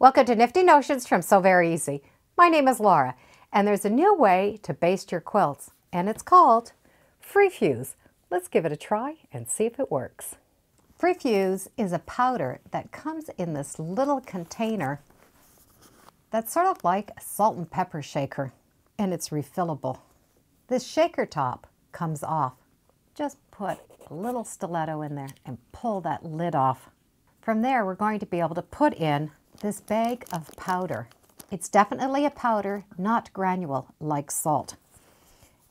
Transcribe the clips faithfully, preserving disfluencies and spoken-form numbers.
Welcome to Nifty Notions from SewVeryEasy. My name is Laura, and there's a new way to baste your quilts, and it's called Free-Fuse. Let's give it a try and see if it works. Free-Fuse is a powder that comes in this little container that's sort of like a salt and pepper shaker, and it's refillable. This shaker top comes off. Just put a little stiletto in there and pull that lid off. From there, we're going to be able to put in this bag of powder. It's definitely a powder, not granule like salt.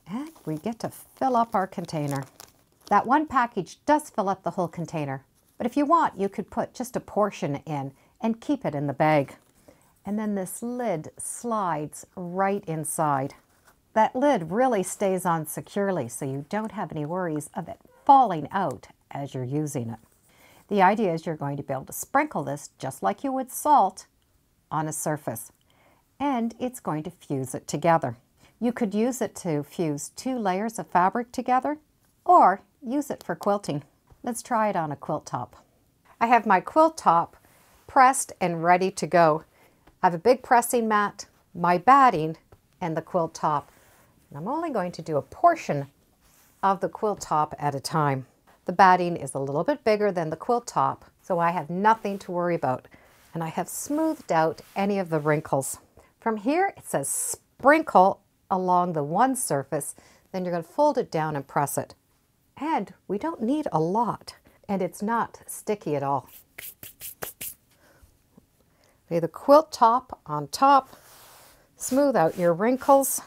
And we get to fill up our container. That one package does fill up the whole container, but if you want, you could put just a portion in and keep it in the bag. And then this lid slides right inside. That lid really stays on securely, so you don't have any worries of it falling out as you're using it. The idea is you're going to be able to sprinkle this just like you would salt on a surface, and it's going to fuse it together. You could use it to fuse two layers of fabric together, or use it for quilting. Let's try it on a quilt top. I have my quilt top pressed and ready to go. I have a big pressing mat, my batting, and the quilt top. And I'm only going to do a portion of the quilt top at a time. The batting is a little bit bigger than the quilt top, so I have nothing to worry about, and I have smoothed out any of the wrinkles. From here, it says sprinkle along the one surface, then you're going to fold it down and press it. And we don't need a lot, and it's not sticky at all. Lay the quilt top on top, smooth out your wrinkles.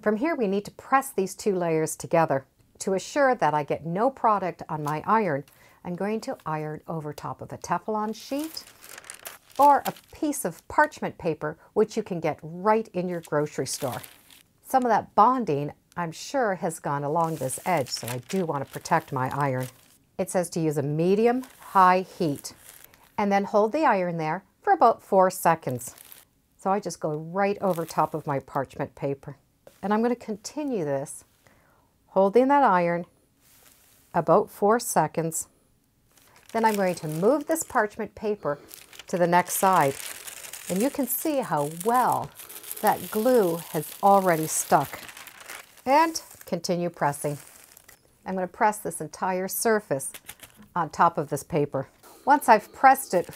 From here, we need to press these two layers together. To assure that I get no product on my iron, I'm going to iron over top of a Teflon sheet or a piece of parchment paper, which you can get right in your grocery store. Some of that bonding, I'm sure, has gone along this edge, so I do want to protect my iron. It says to use a medium-high heat and then hold the iron there for about four seconds. So I just go right over top of my parchment paper. And I'm going to continue this, holding that iron about four seconds. Then I'm going to move this parchment paper to the next side. And you can see how well that glue has already stuck. And continue pressing. I'm going to press this entire surface on top of this paper. Once I've pressed it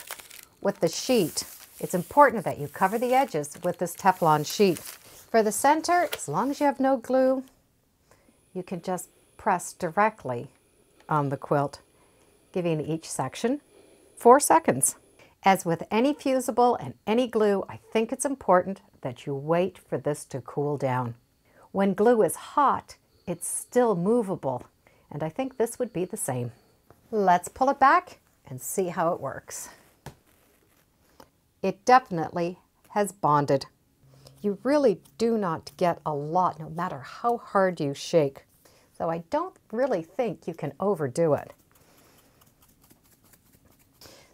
with the sheet, it's important that you cover the edges with this Teflon sheet. For the center, as long as you have no glue, you can just press directly on the quilt, giving each section four seconds. As with any fusible and any glue, I think it's important that you wait for this to cool down. When glue is hot, it's still movable, and I think this would be the same. Let's pull it back and see how it works. It definitely has bonded. You really do not get a lot, no matter how hard you shake. So I don't really think you can overdo it.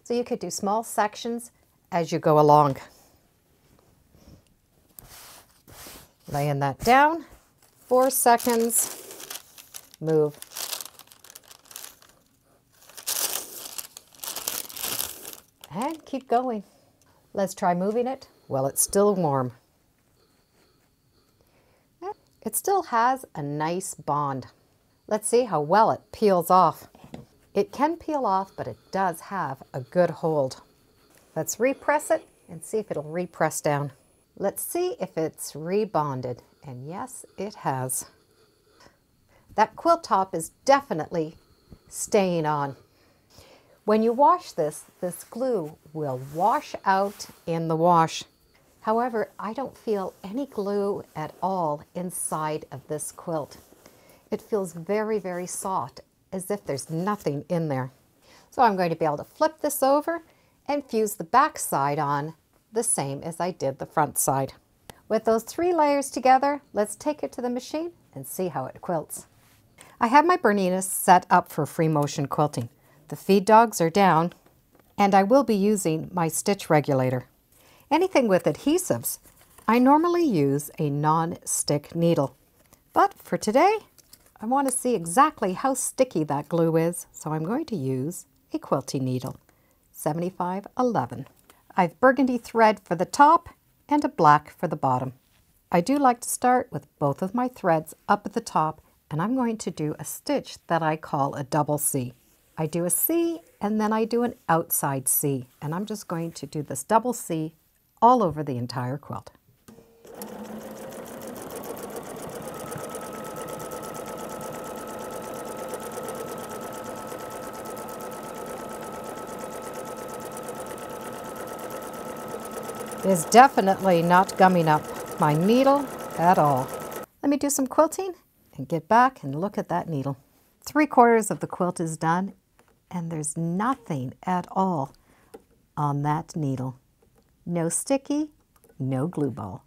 So you could do small sections as you go along. Laying that down, four seconds, move. And keep going. Let's try moving it while it's still warm. It still has a nice bond. Let's see how well it peels off. It can peel off, but it does have a good hold. Let's repress it and see if it'll repress down. Let's see if it's rebonded, and yes, it has. That quilt top is definitely staying on. When you wash this, this glue will wash out in the wash. However, I don't feel any glue at all inside of this quilt. It feels very, very soft, as if there's nothing in there. So I'm going to be able to flip this over and fuse the back side on the same as I did the front side. With those three layers together, let's take it to the machine and see how it quilts. I have my Bernina set up for free motion quilting. The feed dogs are down, and I will be using my stitch regulator. Anything with adhesives, I normally use a non-stick needle. But for today, I want to see exactly how sticky that glue is, so I'm going to use a quilting needle, seventy-five eleven. I've burgundy thread for the top and a black for the bottom. I do like to start with both of my threads up at the top, and I'm going to do a stitch that I call a double C. I do a C and then I do an outside C, and I'm just going to do this double C all over the entire quilt. It is definitely not gumming up my needle at all. Let me do some quilting and get back and look at that needle. Three quarters of the quilt is done, and there's nothing at all on that needle. No sticky, no glue ball.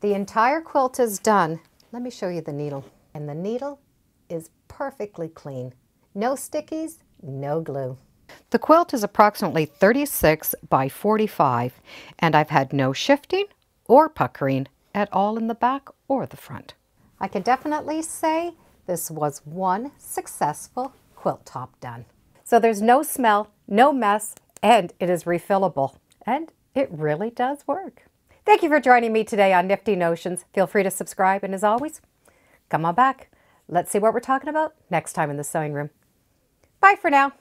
The entire quilt is done. Let me show you the needle. And the needle is perfectly clean. No stickies, no glue. The quilt is approximately thirty-six by forty-five, and I've had no shifting or puckering at all in the back or the front. I can definitely say this was one successful quilt top done. So there's no smell, no mess, and it is refillable. And it really does work. Thank you for joining me today on Nifty Notions. Feel free to subscribe, and as always, come on back. Let's see what we're talking about next time in the sewing room. Bye for now.